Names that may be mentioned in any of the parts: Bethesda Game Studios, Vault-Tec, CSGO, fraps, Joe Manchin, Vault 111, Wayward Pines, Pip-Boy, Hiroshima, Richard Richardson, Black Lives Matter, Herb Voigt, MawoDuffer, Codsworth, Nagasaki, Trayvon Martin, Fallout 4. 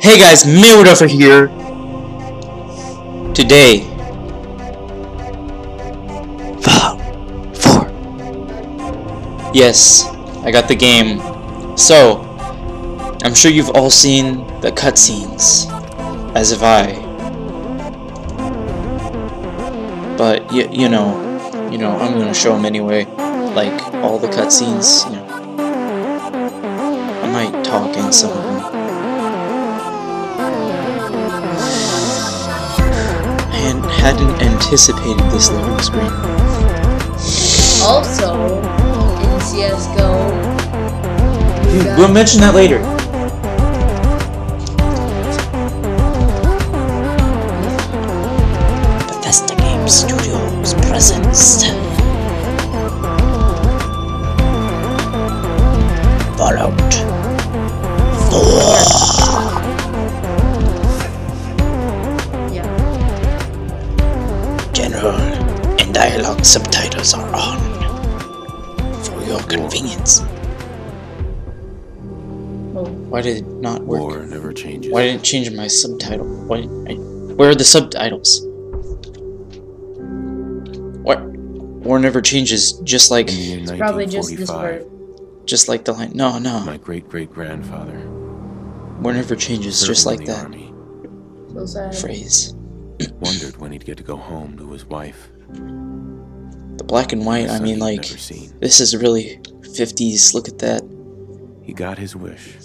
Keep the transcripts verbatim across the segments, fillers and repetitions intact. Hey guys, MawoDuffer here. Today, Fallout four. Yes, I got the game. So, I'm sure you've all seen the cutscenes, as have I. But you, you know, you know, I'm gonna show them anyway. Like all the cutscenes, you know. I might talk in some of them. Hadn't anticipated this loading screen. Also, in C S G O... Dude, we'll mention that later. Bethesda Game Studios presents... Fallout four. And dialogue subtitles are on for your convenience. Well, why did it not work? War never changes. Why didn't it change my subtitle? Why? I, where are the subtitles? What? War never changes. Just like it's probably just this part. Just like the line. No, no. My great great grandfather. War never changes. Just like that. Army. So sad. Phrase. Wondered when he'd get to go home to his wife. The black and white, I mean, like, this is really fifties, look at that. He got his wish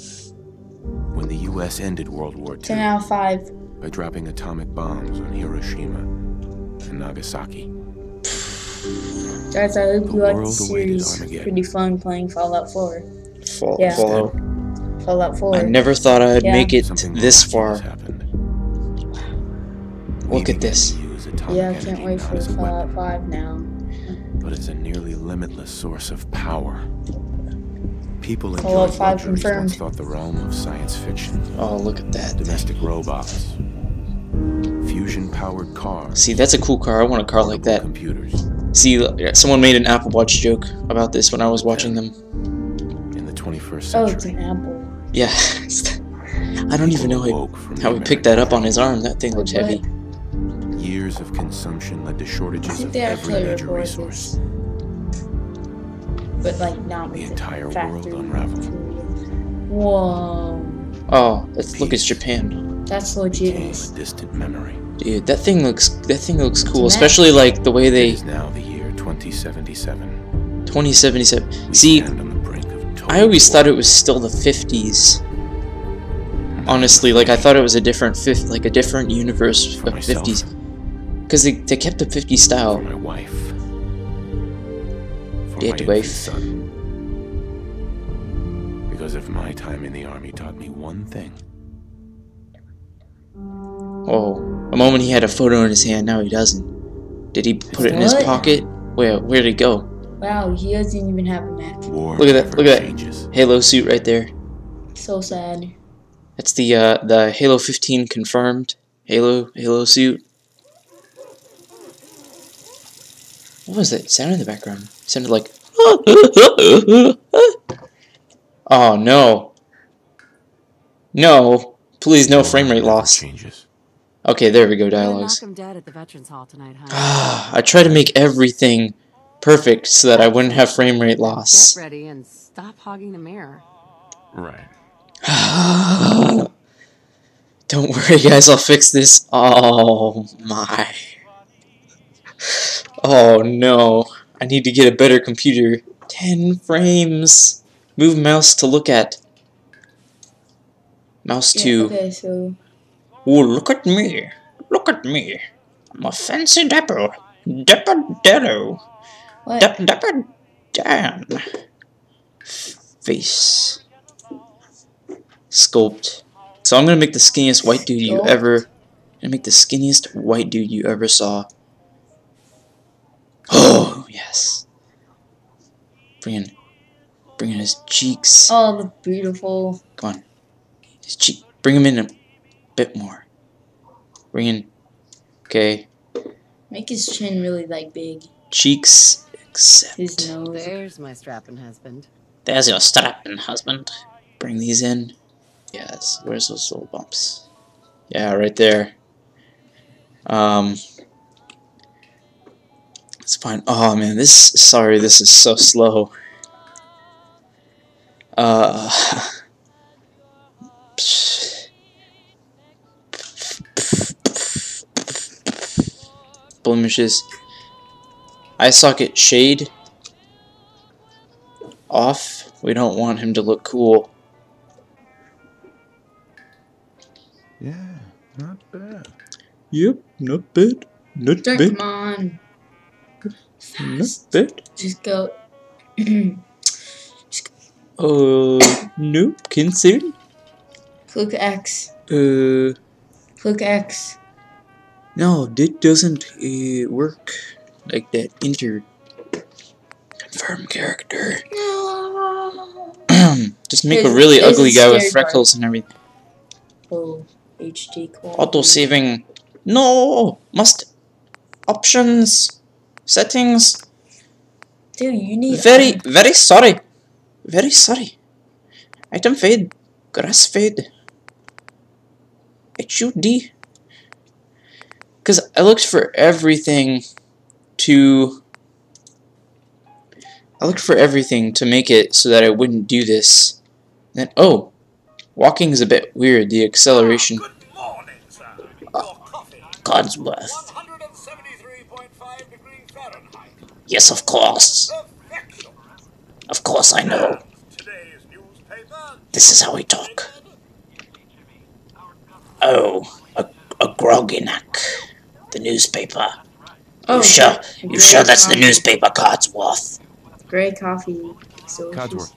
when the U S ended World War Two ten out of five. By dropping atomic bombs on Hiroshima and Nagasaki. Guys, I hope you like the series. Pretty fun playing Fallout four. Fall yeah. Fallout. Fallout four. I never thought I'd yeah. make it Something this far. Look at this. Yeah, I can't wait for Fallout five now. But it's a nearly limitless source of power. People in Fallout five confirmed thought the realm of science fiction. Oh, look at that. Domestic robots. Fusion-powered cars. See, that's a cool car. I want a car like that. Computers. See, someone made an Apple Watch joke about this when I was watching them. In the twenty-first century. Oh, it's an apple. Yeah. I don't even know how he picked that up on his arm. That thing looked heavy. Years of consumption led to shortages of every major resource. But like not the entire world unraveled. Whoa. Oh, let's look at Japan. That's legit. A distant memory. Dude, that thing looks that thing looks cool, especially like the way they. It is now the year twenty seventy-seven. twenty seventy-seven. See, I always thought it was still the fifties. Honestly, like I thought it was a different fifth, like a different universe of fifties, because they they kept the fifties style. For my wife, for Dead my wife. Son. Because if my time in the army taught me one thing. Oh, a moment he had a photo in his hand. Now he doesn't. Did he put it in his pocket? Where where did it go? Wow, he doesn't even have a neck. Look at that! Look at that Halo suit right there. So sad. That's the uh, the Halo fifteen confirmed Halo Halo suit. What was that sound in the background? It sounded like oh no, no! Please, no frame rate loss. Okay, there we go. Dialogues. I try to make everything perfect so that I wouldn't have frame rate loss. Get ready and stop hogging the mirror. Right. Don't worry guys, I'll fix this. Oh my. Oh no. I need to get a better computer. ten frames. Move mouse to look at. Mouse yeah, to okay, so... Oh, look at me. Look at me. I'm a fancy dapper. Dapper Dello. Dapper Dapper Dan. Face. Sculpt. So I'm gonna make the skinniest white dude you ever. I'm gonna make the skinniest white dude you ever saw. Oh yes. Bring in, bring in his cheeks. Oh, the beautiful. Come on, his cheek. Bring him in a bit more. Bring in. Okay. Make his chin really like big. Cheeks. Except. His nose. There's my strapping husband. There's your strapping husband. Bring these in. Yes, where's those little bumps? Yeah, right there. Um, it's fine. Oh man, this. Sorry, this is so slow. Uh. Blemishes. Eye socket shade off. We don't want him to look cool. Yeah, not bad. Yep, not bad. Not Don't bad. Come on. Fast. Not bad. Just go. Just go. Uh, nope. Cancel. Click X. Uh. Click X. No, that doesn't uh, work like that. Enter. Confirm character. No. Just make there's, a really ugly guy with freckles part. And everything. Oh, H D quality. Auto saving. No! Must. Options. Settings. Dude, you need. Very, um, very sorry. Very sorry. Item fade. Grass fade. H U D. Because I looked for everything to. I looked for everything to make it so that I wouldn't do this. Then, oh! Walking is a bit weird, the acceleration. Good morning, sir. Your coffee. God's bless. one seventy-three point five degrees Fahrenheit. Yes, of course. Of course I know. This is how we talk. Oh, a, a grogginak. The newspaper. Oh, you sure, you sure that's coffee. The newspaper, Codsworth? Grey coffee. So Codsworth.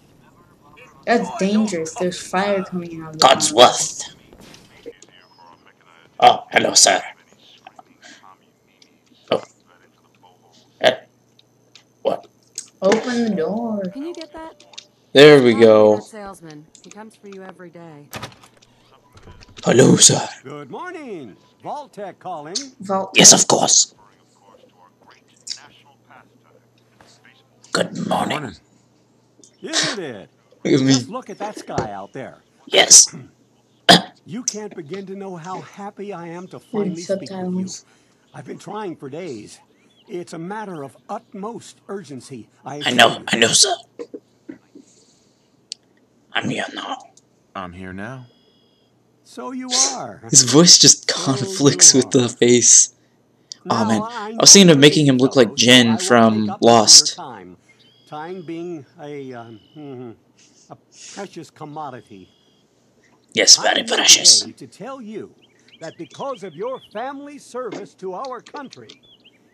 That's dangerous. There's fire coming out of there. Codsworth. Oh, hello, sir. Oh. Uh, what? Open the door. Can you get that? There we go. Salesman. He comes for you every day. Hello, sir. Good morning. Vault-Tec calling. Vault-Tec. Yes, of course. Good morning. Isn't it? Just look at that sky out there. Yes. You can't begin to know how happy I am to finally speak with you. I've been trying for days. It's a matter of utmost urgency. I, I know, I know, sir. I'm here now. I'm here now. So you are. His voice just conflicts with the face. Oh man, I was thinking of making him look like Jen from Lost. Time, time being a. Um, mm-hmm. A precious commodity. Yes, very precious. To tell you that because of your family service to our country,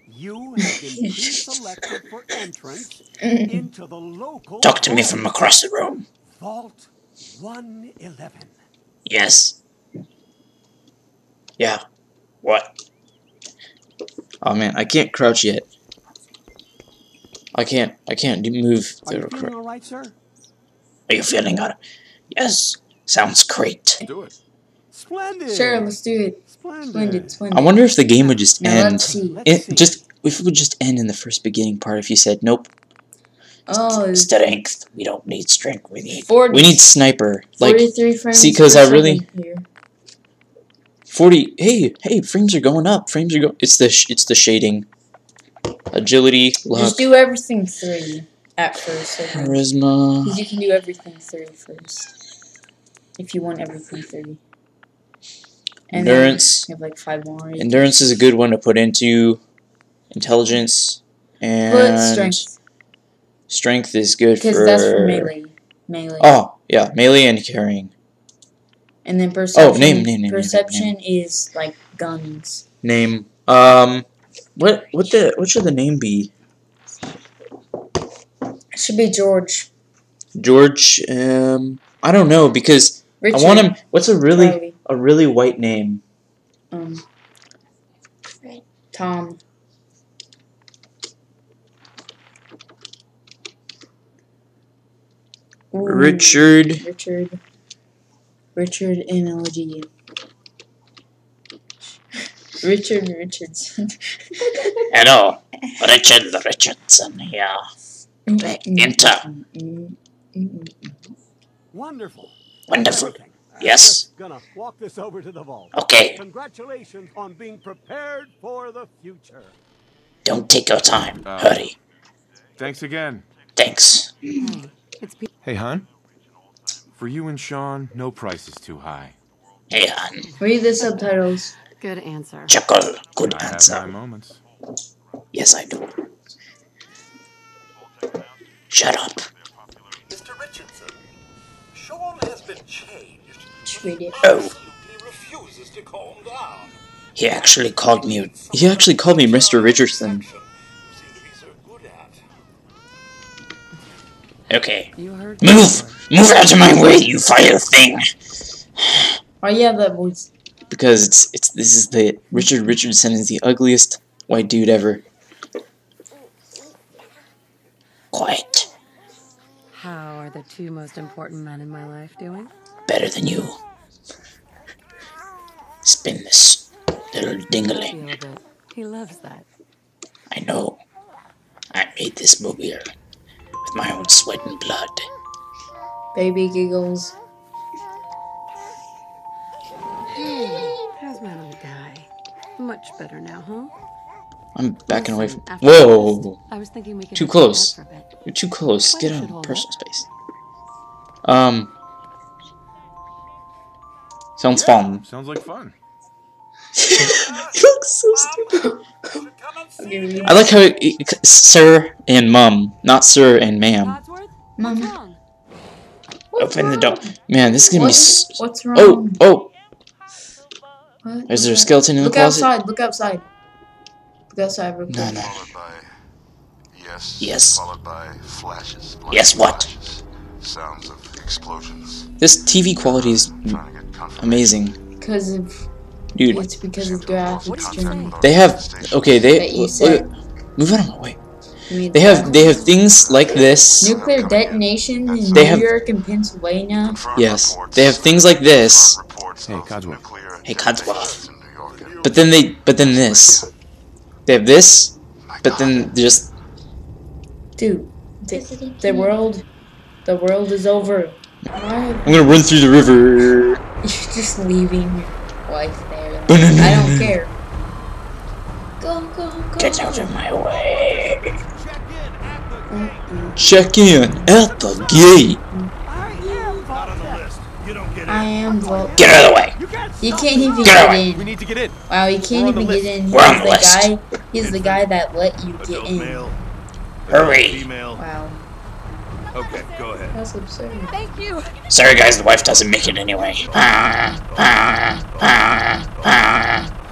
you have been selected for entrance into the local. Talk to me from across the room. Vault one eleven. Yes. Yeah. What? Oh man, I can't crouch yet. I can't. I can't move. Are you doing all right, sir? Are you feeling it? Yes. Sounds great. Do it. Splendid. Sure, let's do it. Splendid. Splendid. I wonder if the game would just now end. Let's see. Let's it, just if it would just end in the first beginning part. If you said nope. Oh. St strength. We don't need strength. We need. forty, we need sniper. Like frames see, because I really. Here. Forty. Hey, hey, frames are going up. Frames are going. It's the sh it's the shading. Agility. Luck. Just do everything three. At first, so charisma. Because you can do everything through first, if you want everything through. And endurance. You have like five more. Endurance is a good one to put into intelligence and put strength. Strength is good for. Because that's for melee. Melee. Oh yeah, melee and carrying. And then perception. Oh, name, name, name. Perception name, name. Is like guns. Name. Um. What? What the? What should the name be? It should be George. George, um, I don't know because Richard. I want him. What's a really Riley. a really white name? Um, Tom. Ooh, Richard. Richard. Richard and L G. Richard Richardson. Hello, Richard Richardson here. Enter. Wonderful. Wonderful. Yes. I'm gonna walk this over to the vault. Okay. Congratulations on being prepared for the future. Don't take your time. Uh, Hurry. Thanks again. Thanks. Hey, hon. For you and Sean, no price is too high. Hey, hon. Read the subtitles. Good answer. Chuckle. Good I answer. Have my moments. Yes, I do. Shut up. Mister Richardson, Sean has been changed. Oh. Refuses to calm down. He actually called me. He actually called me Mister Richardson. Okay. You heard move! Move out of my way, you fire thing! Oh yeah, that voice. Because it's it's this is the Richard Richardson is the ugliest white dude ever. Quiet. How are the two most important men in my life doing? Better than you. Spin this little dingling. He loves that. I know. I made this movie with my own sweat and blood. Baby giggles. Hey, how's my little guy? Much better now, huh? I'm backing away from. Whoa! I was thinking we could too close. You're too close. Get out of personal space. Um. Sounds yeah, fun. Sounds like fun. It looks so stupid. I like how it, it, sir and mum, not sir and ma'am. Mum. Open the door. Man, this is gonna what's, be. What's wrong? Oh, oh. What? Is there a skeleton in look the closet? Look outside! Look outside! That's I no, no. By yes. Yes. Followed by flashes. Yes. What? Flashes, sounds of explosions. This T V quality is amazing. Because of dude. It's because of graphics. They have okay. They look, move out of my way. They have they have things like this. Nuclear detonation in New York and Pennsylvania. Yes. They have things like this. Hey, Codsworth. Hey, Codsworth. But then they but then this. They have this, but then just dude, the, the world, the world is over. I'm gonna run through the river. You're just leaving your wife there. I don't care. Go, go, go. Get out of my way. Check in at the gate. I am Vault. Get out of the way. You can't even get in. We need to get in. Wow, you can't even get in. We're on the list. Guy, he's the guy that let you get in. Hurry. Wow. Okay, go ahead. That's absurd. Thank you. Sorry guys, the wife doesn't make it anyway.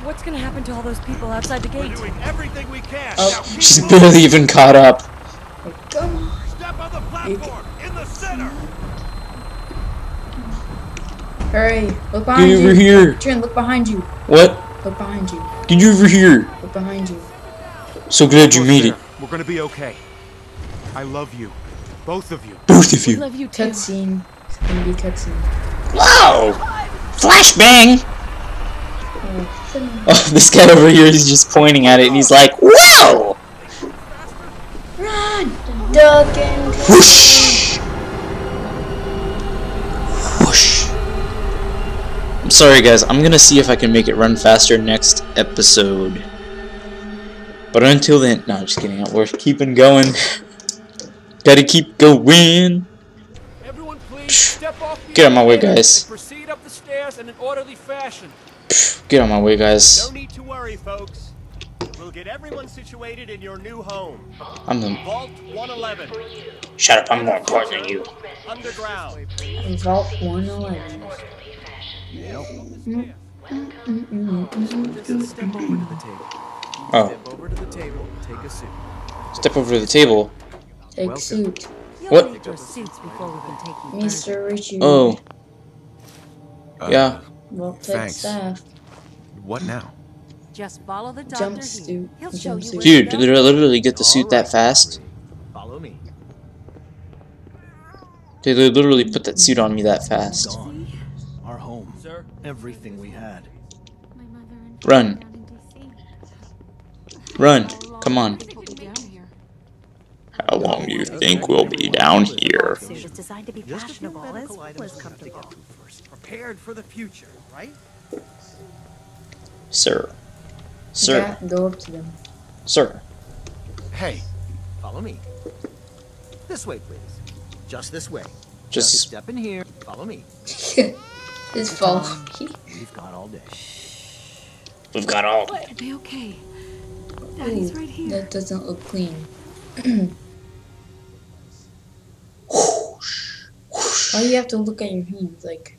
What's gonna happen to all those people outside the gate? We're doing everything we can. Oh, she's barely even caught up. Step on the platform in the center. Hurry! Look behind you! Get over here! Turn, look behind you! What? Look behind you! Get over here! Look behind you! So glad you made it. We're gonna be okay. I love you, both of you. Both of you. I love you too. Cutscene. It's gonna be cutscene. Whoa! Flashbang! Oh, this guy over here is just pointing at it, and he's like, "Whoa!" Run, duck and whoosh! Sorry guys, I'm gonna see if I can make it run faster next episode. But until then, no, just kidding. We're keeping going. Gotta keep going. Everyone, please step off the get out of my way, guys. Proceed up the stairs in an orderly fashion. Get out of my way, guys. No need to worry, folks. We'll get everyone situated in your new home. I'm the Vault one eleven. Shut up! I'm more important than you. Underground. Vault one eleven. Oh. Step over to the table. Take a suit. Step over to the table. Take suit. What? Mister Richie. Oh. Uh, yeah. Well, thanks. Staff. What now? Just follow the doctor. Jump suit. He'll show you. Dude, did I literally get the suit that fast? Follow me. They literally put that suit on me that fast. Everything we had. Run. Run. Come on. How long long you think we'll be down here. Designed to be fashionable as well as comfortable. Prepared for the future, right? Sir. Sir. Yeah, go up to them. Sir. Hey, follow me. This way, please. Just this way. Just, Just step in here. Follow me. Just follow me. We've got all day. We've got all day. It'll be okay. Daddy's right here. That doesn't look clean. Whoosh, whoosh. Why do you have to look at your hands? Like,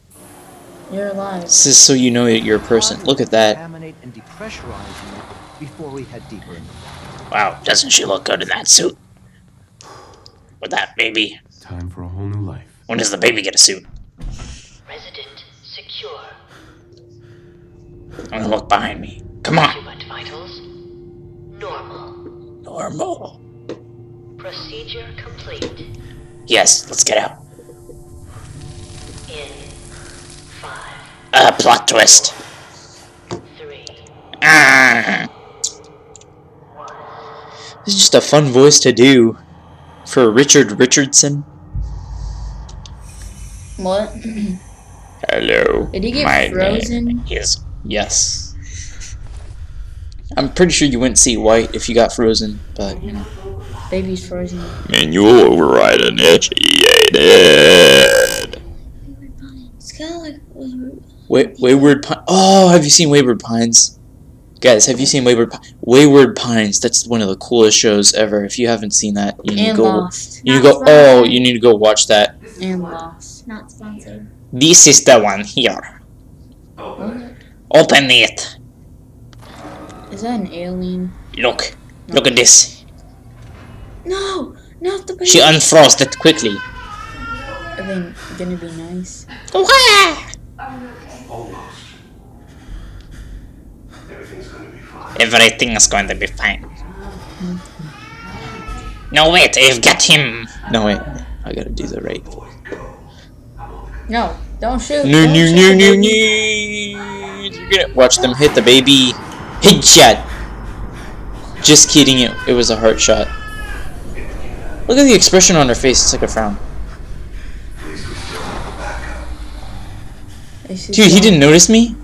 you're alive. This is so you know that you're a person. Look at that. And depressurize you before we head deeper. Wow, doesn't she look good in that suit? With that baby. Time for a whole new life. When does the baby get a suit? Resident secure. I'm gonna look behind me. Come on. Human vitals. Normal. Normal. Procedure complete. Yes, let's get out. In five. Uh, plot twist. Three. Ah. One. This is just a fun voice to do for Richard Richardson. What? Hello. Did he get my frozen? Name is yes. I'm pretty sure you wouldn't see white if you got frozen, but you know. Baby's frozen. Manual override initiated. Wayward Pines. It's kind of like Wayward. Wait, Wayward Pines. Oh, have you seen Wayward Pines? Guys, have you seen Wayward Pines? Wayward Pines. That's one of the coolest shows ever. If you haven't seen that, you need to go. Lost. You go. Sponsored. Oh, you need to go watch that. And Lost. Not sponsored. This is the one here. Open it. Open it. Is that an alien? Look. No. Look at this. No! Not the baby! She unfroze it quickly. Are they gonna be nice? Okay. Almost. Everything's gonna be fine. Everything's going to be fine. Mm-hmm. No, wait. I've got him. No, wait. I gotta do the right. No. Don't shoot. No, don't no, shoot. no, no, no, no. You're gonna watch them hit the baby. Headshot! Just kidding, it, it was a heart shot. Look at the expression on her face, it's like a frown. Dude, he didn't notice me?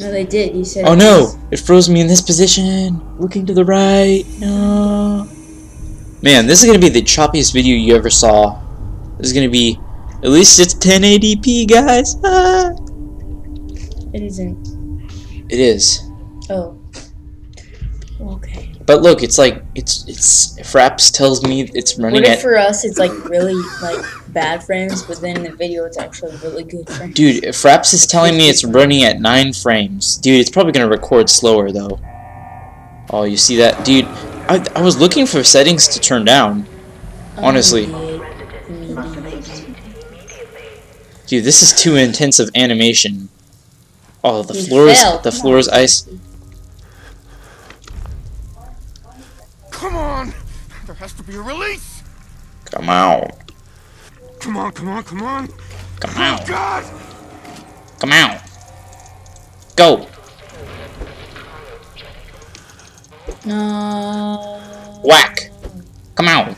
No, they did. He said. Oh no! It froze me in this position! Looking to the right! No! Man, this is gonna be the choppiest video you ever saw. This is gonna be... At least it's ten eighty p, guys! Ah. It isn't. It is. Oh. Okay. But look, it's like it's it's fraps tells me it's running. What if at for us it's like really like bad frames, but then in the video it's actually really good frames. Dude, fraps is telling me it's running at nine frames. Dude, it's probably gonna record slower though. Oh, you see that, dude? I I was looking for settings to turn down. Honestly. Dude, this is too intense of animation. Oh, the floor is the floor is ice. Come on! There has to be a release! Come out. Come on, come on, come on! Come out! Oh, God! Come out! Go! No! Whack! Come out!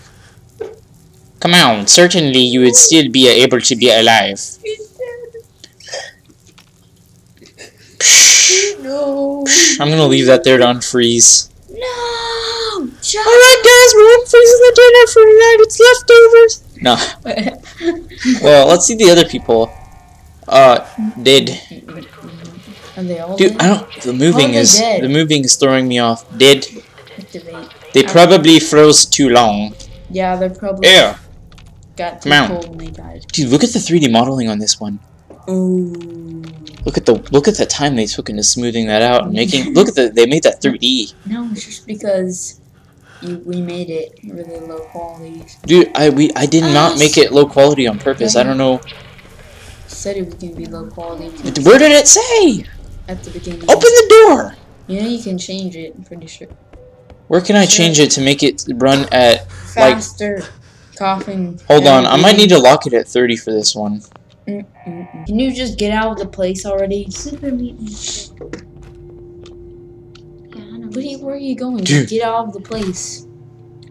Come out! Certainly you would still be able to be alive. No! I'm gonna leave that there to unfreeze. No! Just... Alright guys, we're unfreezing the dinner for tonight, it's leftovers! No. Well, let's see the other people. Uh, dead. Are they all Dude, dead? I don't- the moving oh, is- dead? the moving is throwing me off. Dead. They probably froze too long. Yeah, they probably yeah. got too cold and they died. Dude, look at the three D modeling on this one. Ooh. Look at the look at the time they took into smoothing that out and making. Look at the they made that three D. No, it's just because you, we made it really low quality. Dude, I we I did I not make it low quality on purpose. Yeah. I don't know. Said it was gonna be low quality. But where did it say? At the beginning. Open the door. You know you can change it. I'm pretty sure. Where can I sure. change it to make it run at faster? Like, coughing. Hold on, I might need to lock it at thirty for this one. Mm-mm-mm. Can you just get out of the place already? Super mutant. Yeah, I know. Where are you going? Dude. Get out of the place.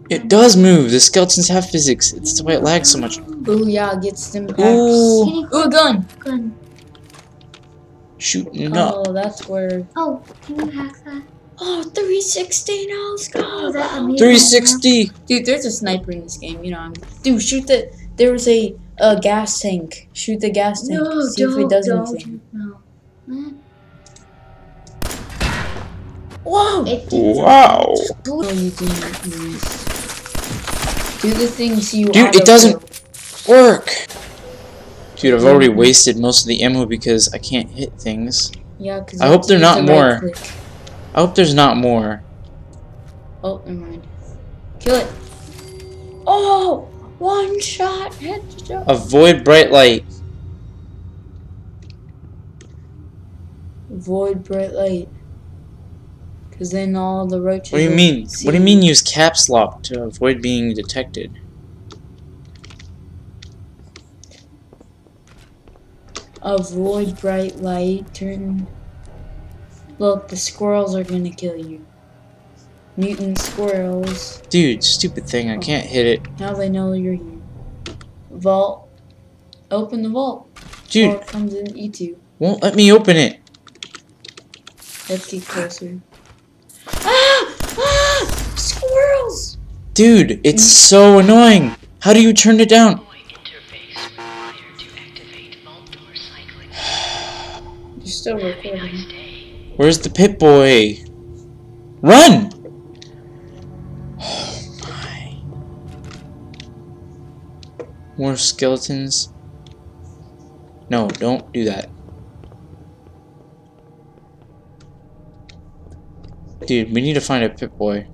It does move. The skeletons have physics. It's why it lags so much. Ooh, yeah, gets them packs. Ooh, Ooh gun. Gun. Shooting up. Oh, that's where. Oh, can you hack that? Oh, three sixty now. Let's go. Oh, three sixty. Dude, there's a sniper in this game. You know, I'm... dude, shoot the. There was a a gas tank. Shoot the gas tank. No, see don't, if it does don't. anything. No. Mm. Whoa! Wow! Do the things you. Dude, it doesn't work. Dude, I've already wasted most of the ammo because I can't hit things. Yeah, because I hope there's not more. I hope there's not more. Oh, never mind. Kill it. Oh, one shot. Headshot. Avoid bright light. Avoid bright light. Cause then all the roaches. What do you mean? What do you mean? Use caps lock to avoid being detected. Avoid bright light. Turn. Look, the squirrels are gonna kill you. Mutant squirrels. Dude, stupid thing! I can't hit it. Now they know you're here. Vault. Open the vault. Dude. Vault comes in and eats you. Won't let me open it. Let's get closer. Ah! Ah! Squirrels! Dude, it's so annoying. How do you turn it down? You're still recording. Where's the Pip-Boy? Run! Oh my. More skeletons. No, don't do that. Dude, we need to find a Pip-Boy.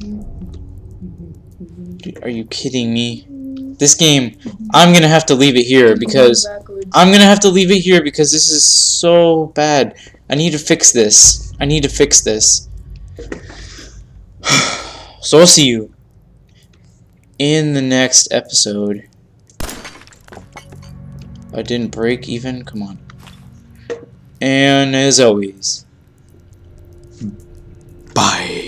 Dude, are you kidding me? This game, I'm gonna have to leave it here because I'm gonna have to leave it here because this is so bad. I need to fix this. I need to fix this. So I'll see you in the next episode. I didn't break even. Come on. And as always. Bye.